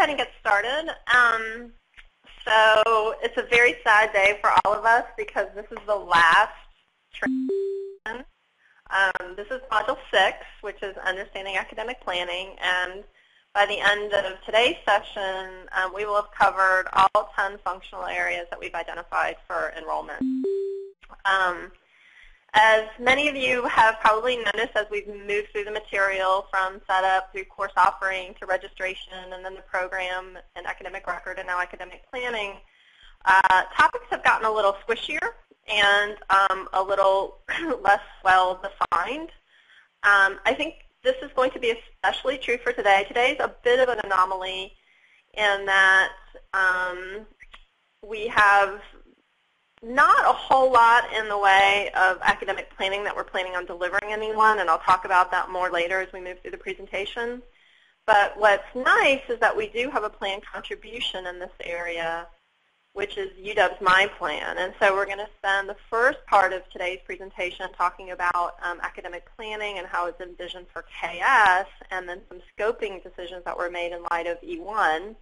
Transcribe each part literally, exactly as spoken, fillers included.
ahead and get started. Um, so it's a very sad day for all of us because this is the last transition. Um, this is module six, which is understanding academic planning. And by the end of today's session, um, we will have covered all ten functional areas that we've identified for enrollment. Um, As many of you have probably noticed as we've moved through the material from setup through course offering to registration and then the program and academic record and now academic planning, uh, topics have gotten a little squishier and um, a little less well defined. Um, I think this is going to be especially true for today. Today is a bit of an anomaly in that um, we have not a whole lot in the way of academic planning that we're planning on delivering anyone, and I'll talk about that more later as we move through the presentation. But what's nice is that we do have a planned contribution in this area, which is U W's MyPlan. And so we're going to spend the first part of today's presentation talking about um, academic planning and how it's envisioned for K S, and then some scoping decisions that were made in light of E one,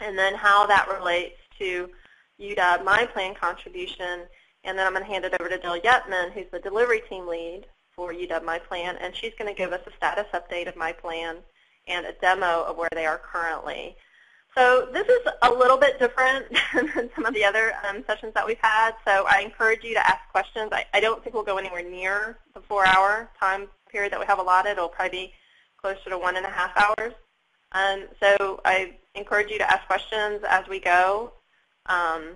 and then how that relates to U W MyPlan contribution, and then I'm going to hand it over to Jill Yetman, who's the delivery team lead for U W MyPlan, and she's going to give us a status update of MyPlan and a demo of where they are currently. So this is a little bit different than some of the other um, sessions that we've had, so I encourage you to ask questions. I, I don't think we'll go anywhere near the four-hour time period that we have allotted. It'll probably be closer to one and a half hours. Um, so I encourage you to ask questions as we go. Um,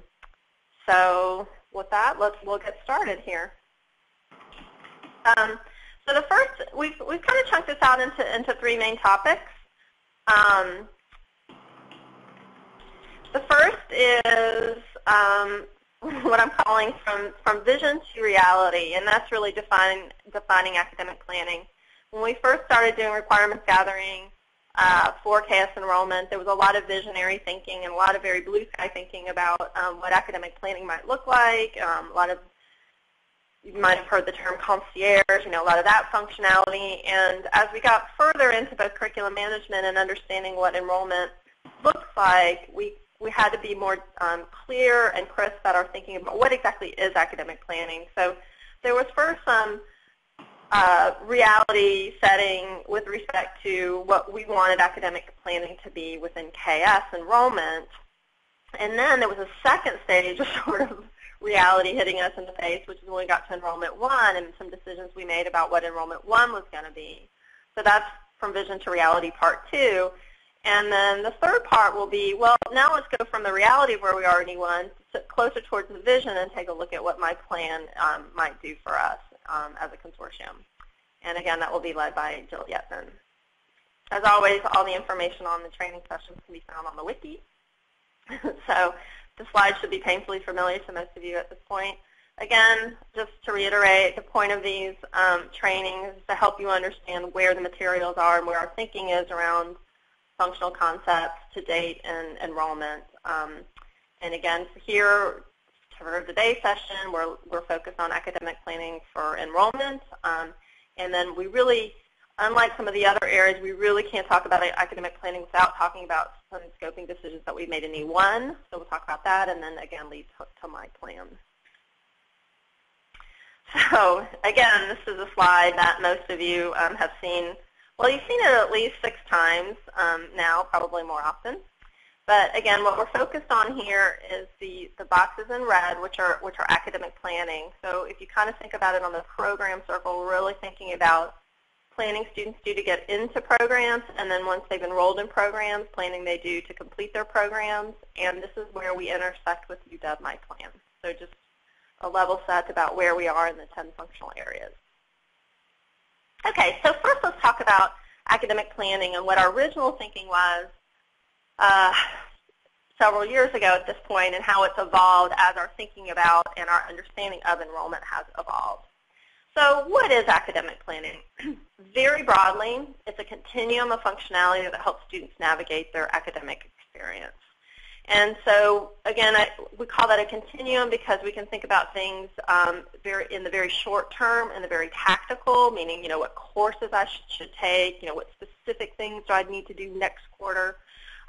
so with that, let's we'll get started here. Um, so the first, we've we've kind of chunked this out into into three main topics. Um, the first is um, what I'm calling from from vision to reality, and that's really defining defining academic planning. When we first started doing requirements gathering Uh, for K S enrollment, there was a lot of visionary thinking and a lot of very blue sky thinking about um, what academic planning might look like. Um, a lot of, you might have heard the term concierge, you know, a lot of that functionality. And as we got further into both curriculum management and understanding what enrollment looks like, we, we had to be more um, clear and crisp about our thinking about what exactly is academic planning. So there was first some Um, Uh, reality setting with respect to what we wanted academic planning to be within K S enrollment. And then there was a second stage of sort of reality hitting us in the face, which is when we got to enrollment one and some decisions we made about what enrollment one was going to be. So that's from vision to reality part two. And then the third part will be, well, now let's go from the reality of where we are in E one to closer towards the vision and take a look at what my plan um, might do for us Um, as a consortium. And again, that will be led by Jill Yetman. As always, all the information on the training sessions can be found on the wiki. So the slides should be painfully familiar to most of you at this point. Again, just to reiterate, the point of these um, trainings is to help you understand where the materials are and where our thinking is around functional concepts to date and enrollment. Um, and again, here, for today's session, we're, we're focused on academic planning for enrollment. Um, and then we really, unlike some of the other areas, we really can't talk about academic planning without talking about some scoping decisions that we made in E one. So we'll talk about that and then, again, lead to, to my plan. So, again, this is a slide that most of you um, have seen. Well, you've seen it at least six times um, now, probably more often. But again, what we're focused on here is the, the boxes in red, which are, which are academic planning. So if you kind of think about it on the program circle, we're really thinking about planning students do to get into programs, and then once they've enrolled in programs, planning they do to complete their programs. And this is where we intersect with U W MyPlan. So just a level set about where we are in the ten functional areas. Okay, so first let's talk about academic planning and what our original thinking was Uh, several years ago at this point, and how it's evolved as our thinking about and our understanding of enrollment has evolved. So what is academic planning? Very broadly, it's a continuum of functionality that helps students navigate their academic experience. And so, again, I, we call that a continuum because we can think about things um, very in the very short term and the very tactical, meaning, you know, what courses I should, should take, you know, what specific things do I need to do next quarter.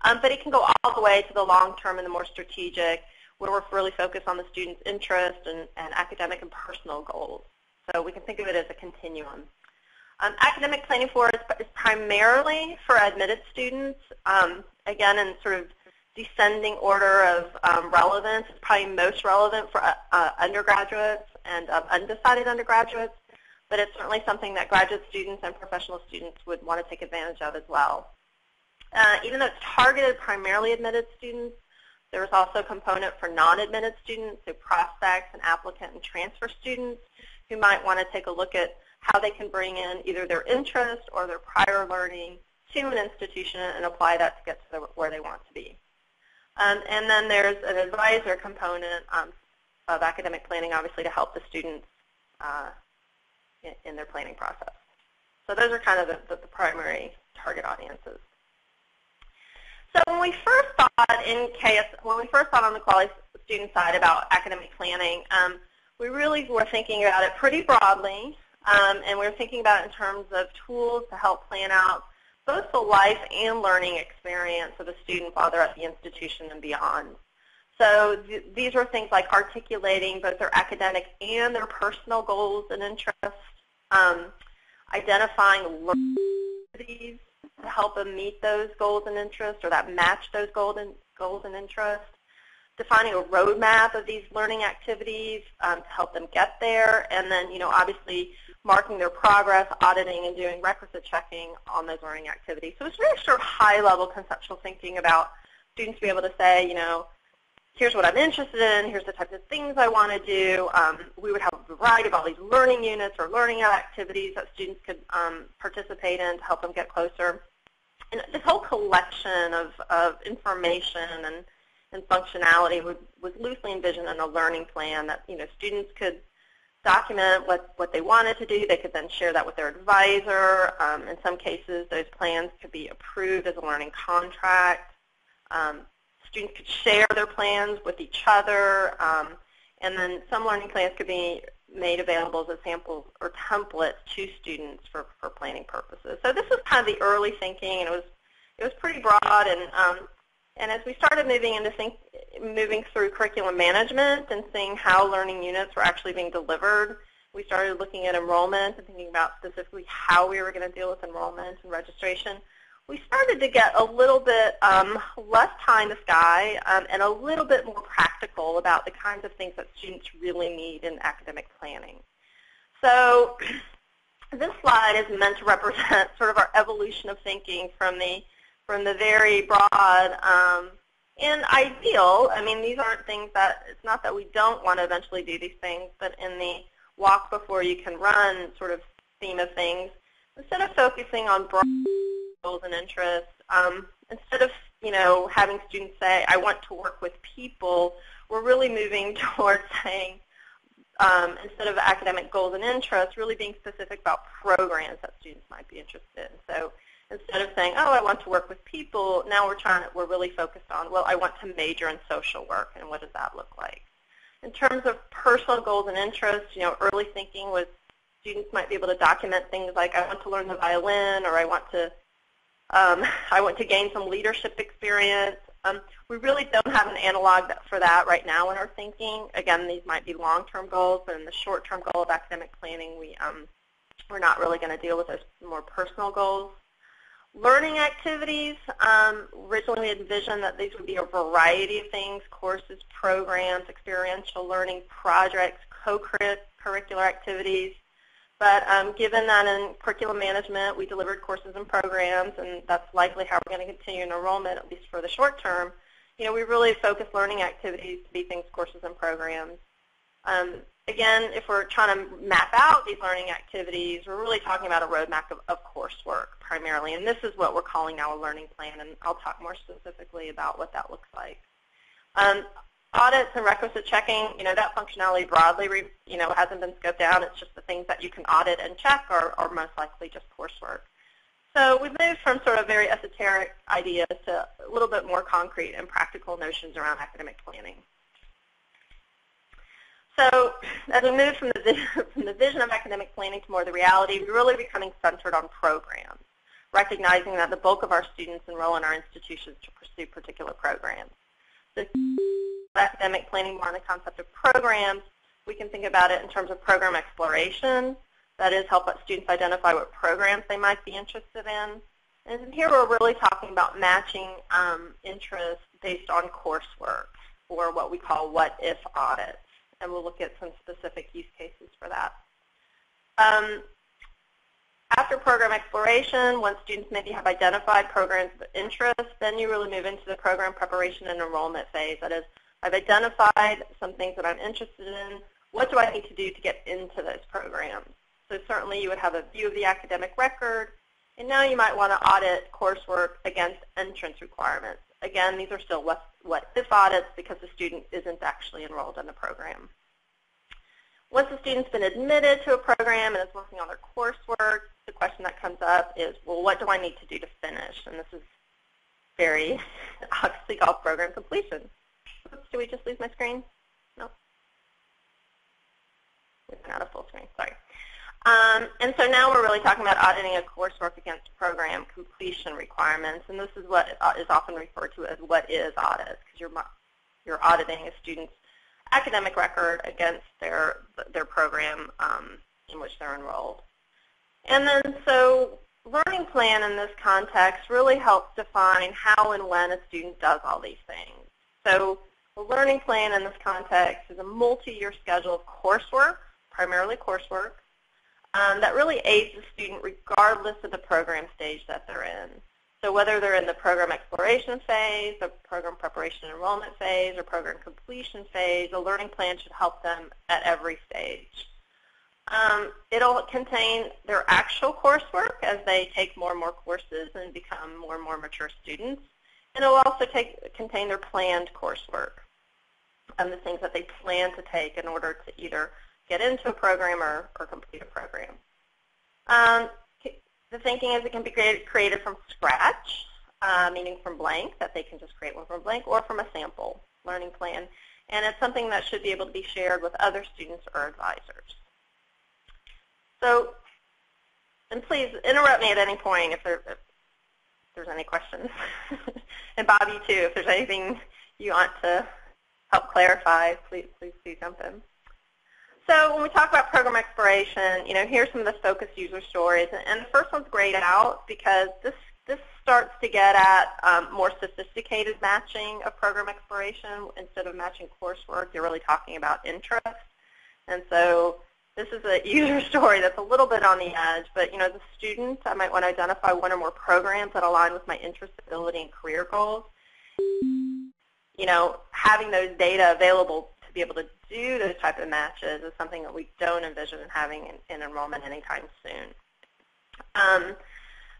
Um, but it can go all the way to the long term and the more strategic, where we're really focused on the student's interest and, and academic and personal goals. So we can think of it as a continuum. Um, academic planning for is, is primarily for admitted students, um, again, in sort of descending order of um, relevance. It's probably most relevant for uh, uh, undergraduates and um, undecided undergraduates, but it's certainly something that graduate students and professional students would want to take advantage of as well. Uh, even though it's targeted primarily admitted students, there's also a component for non-admitted students, so prospects and applicant and transfer students who might want to take a look at how they can bring in either their interest or their prior learning to an institution and apply that to get to the, where they want to be. Um, and then there's an advisor component um, of academic planning, obviously, to help the students uh, in, in their planning process. So those are kind of the, the, the primary target audiences. So when we first thought in K S, when we first thought on the quality student side about academic planning, um, we really were thinking about it pretty broadly, um, and we were thinking about it in terms of tools to help plan out both the life and learning experience of a student while they're at the institution and beyond. So th these were things like articulating both their academic and their personal goals and interests, um, identifying learning activities to help them meet those goals and interests, or that match those goals and, goals and interests, defining a roadmap of these learning activities um, to help them get there, and then, you know, obviously marking their progress, auditing, and doing requisite checking on those learning activities. So it's really sort of high-level conceptual thinking about students being able to say, you know, here's what I'm interested in, here's the types of things I want to do. Um, we would have a variety of all these learning units or learning activities that students could um, participate in to help them get closer. And this whole collection of, of information and, and functionality would, was loosely envisioned in a learning plan that, you know, students could document what, what they wanted to do. They could then share that with their advisor. Um, in some cases, those plans could be approved as a learning contract. Um, students could share their plans with each other. Um, and then some learning plans could be made available as samples or templates to students for, for planning purposes. So this was kind of the early thinking, and it was, it was pretty broad. And, um, and as we started moving into think, moving through curriculum management and seeing how learning units were actually being delivered, we started looking at enrollment and thinking about specifically how we were going to deal with enrollment and registration. We started to get a little bit um, less pie in the sky um, and a little bit more practical about the kinds of things that students really need in academic planning. So this slide is meant to represent sort of our evolution of thinking from the from the very broad um, and ideal. I mean, these aren't things that, it's not that we don't want to eventually do these things, but in the walk before you can run sort of theme of things, instead of focusing on broad goals and interests, um, instead of, you know, having students say, I want to work with people, we're really moving towards saying, um, instead of academic goals and interests, really being specific about programs that students might be interested in. So instead of saying, oh, I want to work with people, now we're trying to, we're really focused on, well, I want to major in social work, and what does that look like? In terms of personal goals and interests, you know, early thinking was students might be able to document things like, I want to learn the violin, or I want to, um, I want to gain some leadership experience. Um, we really don't have an analog for that right now in our thinking. Again, these might be long-term goals, but in the short-term goal of academic planning, we, um, we're not really going to deal with those more personal goals. Learning activities, um, originally we envisioned that these would be a variety of things, courses, programs, experiential learning projects, co-curricular activities. But um, given that in curriculum management we delivered courses and programs, and that's likely how we're going to continue in enrollment, at least for the short term, you know, we really focus learning activities to be things, courses, and programs. Um, again, if we're trying to map out these learning activities, we're really talking about a roadmap of, of coursework primarily, and this is what we're calling now a learning plan, and I'll talk more specifically about what that looks like. Um, audits and requisite checking, you know, that functionality broadly, re, you know, hasn't been scoped out. It's just the things that you can audit and check are, are most likely just coursework. So we've moved from sort of very esoteric ideas to a little bit more concrete and practical notions around academic planning. So as we move from the, vision, from the vision of academic planning to more the reality, we're really becoming centered on programs recognizing that the bulk of our students enroll in our institutions to pursue particular programs. So academic planning more on the concept of programs, we can think about it in terms of program exploration. That is, help students identify what programs they might be interested in. And here we're really talking about matching um, interests based on coursework, or what we call what-if audits. And we'll look at some specific use cases for that. Um, after program exploration, once students maybe have identified programs of interest, then you really move into the program preparation and enrollment phase. That is, I've identified some things that I'm interested in. What do I need to do to get into those programs? So certainly you would have a view of the academic record, and now you might want to audit coursework against entrance requirements. Again, these are still what-if audits because the student isn't actually enrolled in the program. Once the student's been admitted to a program and is working on their coursework, the question that comes up is, well, what do I need to do to finish? And this is very obviously called program completion. Oops, did we just lose my screen? No. Nope. It's not a full screen, sorry. Um, and so now we're really talking about auditing a coursework against program completion requirements, and this is what is often referred to as what-is audits, because you're, you're auditing a student's academic record against their, their program um, in which they're enrolled. And then so learning plan in this context really helps define how and when a student does all these things. So the learning plan in this context is a multi-year schedule of coursework, primarily coursework, Um, that really aids the student regardless of the program stage that they're in. So whether they're in the program exploration phase, the program preparation and enrollment phase, or program completion phase, a learning plan should help them at every stage. Um, it'll contain their actual coursework as they take more and more courses and become more and more mature students. And it'll also take, contain their planned coursework and the things that they plan to take in order to either get into a program or, or complete a program. Um, the thinking is it can be created, created from scratch, uh, meaning from blank, that they can just create one from blank, or from a sample learning plan. And it's something that should be able to be shared with other students or advisors. So, and please interrupt me at any point if, there, if there's any questions. And Bob, you too, if there's anything you want to help clarify, please, please do jump in. So when we talk about program exploration, you know, here's some of the focus user stories. And the first one's grayed out because this, this starts to get at um, more sophisticated matching of program exploration. Instead of matching coursework, you're really talking about interest. And so this is a user story that's a little bit on the edge. But, you know, as a student, I might want to identify one or more programs that align with my interest, ability, and career goals. You know, having those data available to be able to do those type of matches is something that we don't envision having in, in enrollment anytime soon. Um,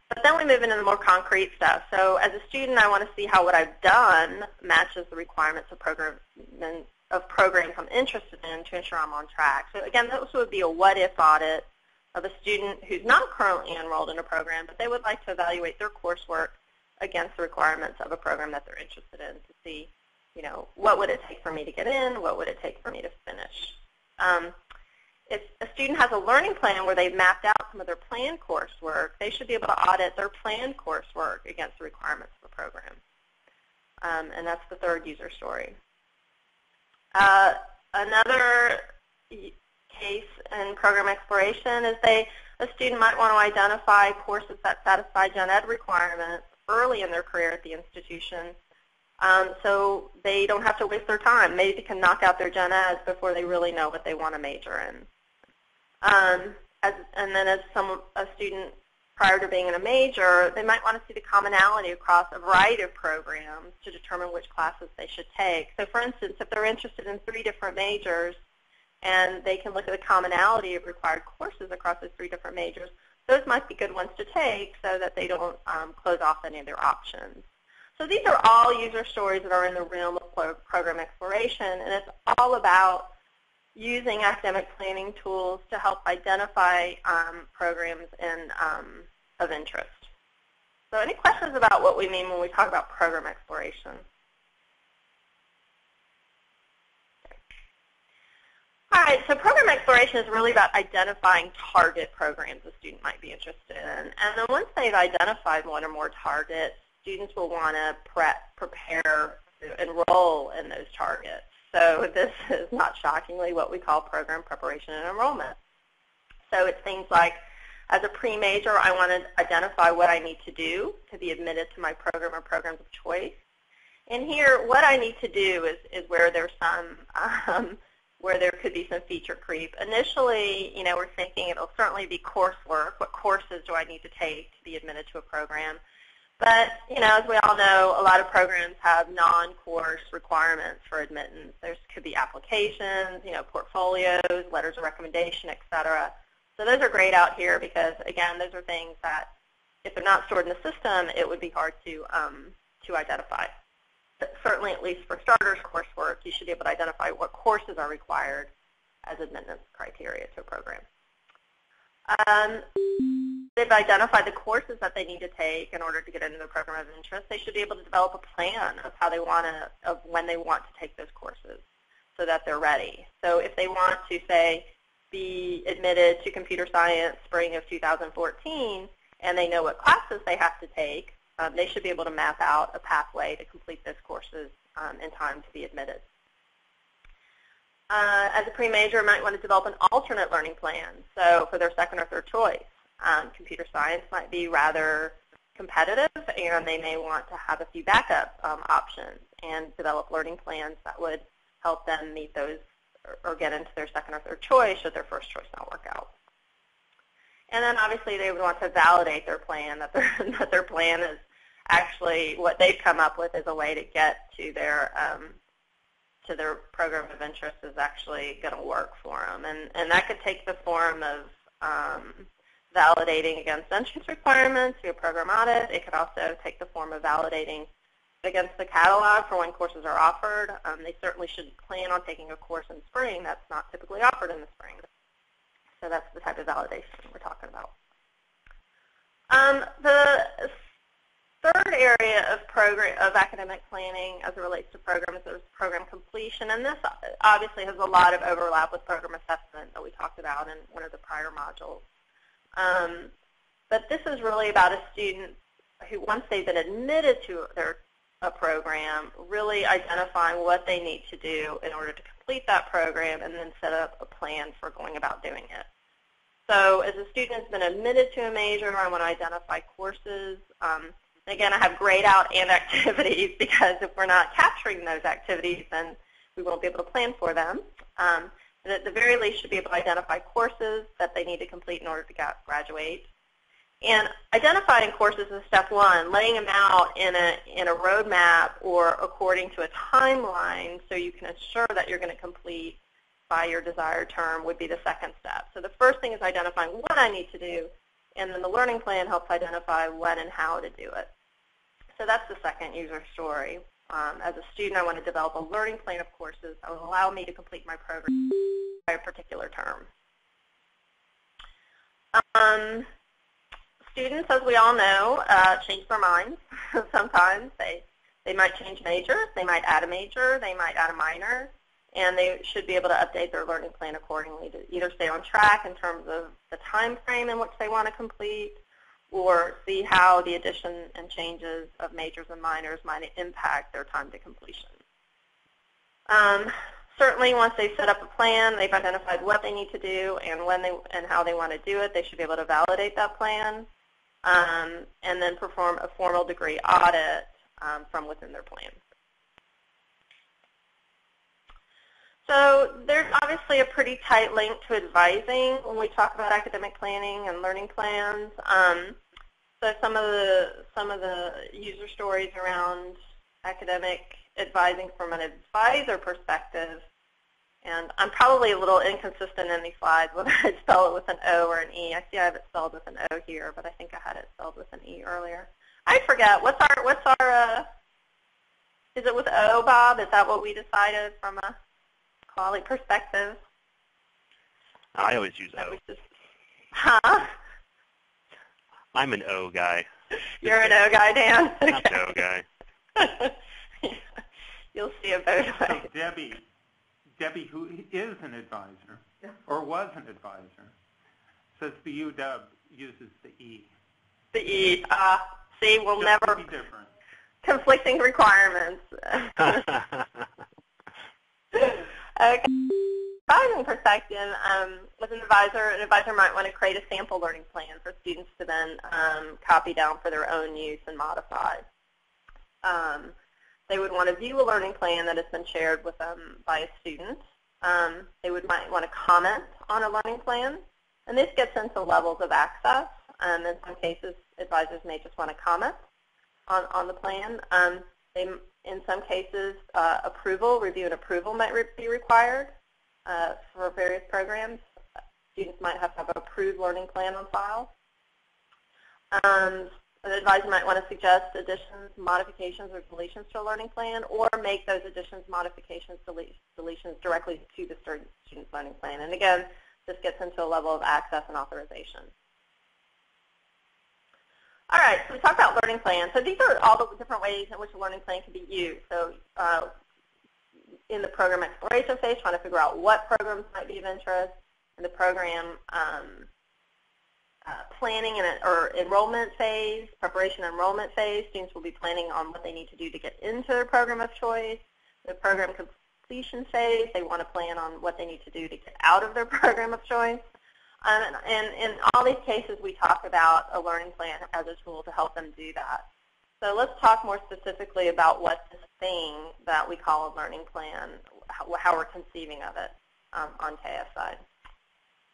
but then we move into the more concrete stuff. So as a student, I want to see how what I've done matches the requirements of, program, of programs I'm interested in to ensure I'm on track. So again, this would be a what-if audit of a student who's not currently enrolled in a program, but they would like to evaluate their coursework against the requirements of a program that they're interested in to see, you know, what would it take for me to get in? What would it take for me to finish? Um, if a student has a learning plan where they've mapped out some of their planned coursework, they should be able to audit their planned coursework against the requirements of the program. Um, and that's the third user story. Uh, another case in program exploration is they, a student might want to identify courses that satisfy gen ed requirements early in their career at the institution. Um, so they don't have to waste their time. Maybe they can knock out their gen eds before they really know what they want to major in. Um, as, and then as some, a student prior to being in a major, they might want to see the commonality across a variety of programs to determine which classes they should take. So for instance, if they're interested in three different majors and they can look at the commonality of required courses across those three different majors, those might be good ones to take so that they don't um, close off any of their options. So these are all user stories that are in the realm of program exploration, and it's all about using academic planning tools to help identify um, programs in, um, of interest. So any questions about what we mean when we talk about program exploration? Hi, so program exploration is really about identifying target programs a student might be interested in. And then once they've identified one or more targets, students will want to prep, prepare, to enroll in those targets. So this is not shockingly what we call program preparation and enrollment. So it's things like, as a pre-major, I want to identify what I need to do to be admitted to my program or programs of choice. And here, what I need to do is, is where there's some um, where there could be some feature creep. Initially, you know, we're thinking it'll certainly be coursework. What courses do I need to take to be admitted to a program? But, you know, as we all know, a lot of programs have non-course requirements for admittance. There could be applications, you know, portfolios, letters of recommendation, et cetera. So those are great out here because, again, those are things that if they're not stored in the system, it would be hard to, um, to identify. But certainly, at least for starters coursework, you should be able to identify what courses are required as admittance criteria to a program. Um, they've identified the courses that they need to take in order to get into the program of interest. They should be able to develop a plan of how they want to, of when they want to take those courses, so that they're ready. So if they want to, say, be admitted to computer science spring of two thousand fourteen, and they know what classes they have to take, um, they should be able to map out a pathway to complete those courses um, in time to be admitted. Uh, as a pre-major, might want to develop an alternate learning plan, so for their second or third choice. Um, computer science might be rather competitive, and they may want to have a few backup um, options and develop learning plans that would help them meet those or, or get into their second or third choice should their first choice not work out. And then obviously they would want to validate their plan, that their, that their plan is actually what they've come up with as a way to get to their um, to their program of interest is actually going to work for them. And, and that could take the form of um, validating against entrance requirements through a program audit. It could also take the form of validating against the catalog for when courses are offered. Um, they certainly should plan on taking a course in spring that's not typically offered in the spring. So that's the type of validation we're talking about. Um, the third area of program of academic planning as it relates to programs is program completion, and this obviously has a lot of overlap with program assessment that we talked about in one of the prior modules. Um, but this is really about a student who, once they've been admitted to their a program, really identifying what they need to do in order to complete that program and then set up a plan for going about doing it. So as a student has been admitted to a major, I want to identify courses. Um, again, I have grade out and activities because if we're not capturing those activities, then we won't be able to plan for them. Um, and at the very least, should be able to identify courses that they need to complete in order to graduate. And identifying courses is step one, laying them out in a, in a roadmap or according to a timeline so you can ensure that you're going to complete by your desired term would be the second step. So the first thing is identifying what I need to do, and then the learning plan helps identify when and how to do it. So that's the second user story. Um, as a student, I want to develop a learning plan of courses that will allow me to complete my program by a particular term. Um, Students, as we all know, uh, change their minds sometimes. They, they might change majors, they might add a major, they might add a minor, and they should be able to update their learning plan accordingly to either stay on track in terms of the time frame in which they want to complete or see how the addition and changes of majors and minors might impact their time to completion. Um, Certainly, once they've set up a plan, they've identified what they need to do and when they and how they want to do it, they should be able to validate that plan. Um, and then perform a formal degree audit um, from within their plan. So there's obviously a pretty tight link to advising when we talk about academic planning and learning plans. Um, so some of the some of the user stories around academic advising from an advisor perspective, and I'm probably a little inconsistent in these slides whether I spell it with an O or an E. I see I have it spelled with an O here, but I think I had it spelled with an E earlier. I forget. What's our, what's our, uh, is it with O, Bob? Is that what we decided from a colleague perspective? I always use O. Just, huh? I'm an O guy. You're an O guy, Dan? Okay. I'm an O guy. You'll see it both ways. So Debbie, Debbie, who is an advisor or was an advisor. Says the U W uses the E. The E. Uh, see, we'll just never be different. Conflicting requirements. Okay. Advising perspective, um, with an advisor, an advisor might want to create a sample learning plan for students to then um, copy down for their own use and modify. Um, they would want to view a learning plan that has been shared with them by a student. Um, they would might want to comment on a learning plan, and this gets into levels of access. Um, in some cases, advisors may just want to comment on, on the plan. Um, they, in some cases, uh, approval, review and approval might re be required. Uh, for various programs, students might have to have an approved learning plan on file. Um, an advisor might want to suggest additions, modifications, or deletions to a learning plan, or make those additions, modifications, deletions directly to the student's learning plan. And again, this gets into a level of access and authorization. All right, so we talked about learning plans. So these are all the different ways in which a learning plan can be used. So. Uh, In the program exploration phase, trying to figure out what programs might be of interest. In the program um, uh, planning and or enrollment phase, preparation and enrollment phase, students will be planning on what they need to do to get into their program of choice. The program completion phase, they want to plan on what they need to do to get out of their program of choice. Um, and in all these cases, we talk about a learning plan as a tool to help them do that. So let's talk more specifically about what this thing that we call a learning plan, how we're conceiving of it um, on K S side.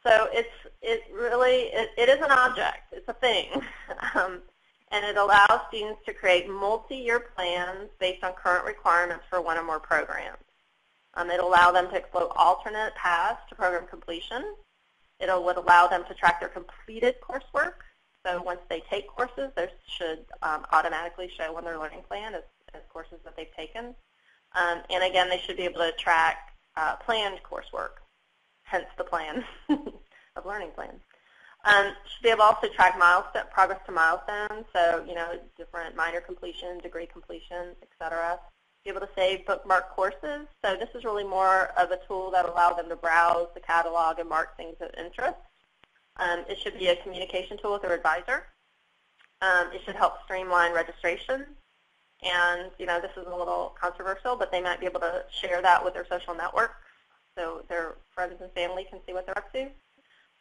So it's it really it, it is an object. It's a thing, um, and it allows students to create multi-year plans based on current requirements for one or more programs. Um, it allows them to explore alternate paths to program completion. It would allow them to track their completed coursework. So once they take courses, they should um, automatically show on their learning plan as, as courses that they've taken. Um, and again, they should be able to track uh, planned coursework, hence the plan of learning plans. Um, should be able also to track milestone, progress to milestones, so you know, different minor completion, degree completion, et cetera. Be able to save bookmark courses. So this is really more of a tool that allows them to browse the catalog and mark things of interest. Um, it should be a communication tool with their advisor. Um, it should help streamline registration. And, you know, this is a little controversial, but they might be able to share that with their social network so their friends and family can see what they're up to.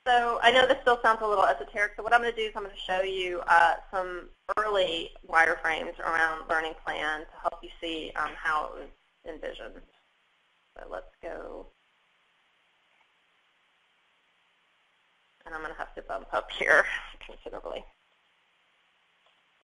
So I know this still sounds a little esoteric, so what I'm going to do is I'm going to show you uh, some early wireframes around learning plan to help you see um, how it was envisioned. So let's go. And I'm going to have to bump up here considerably.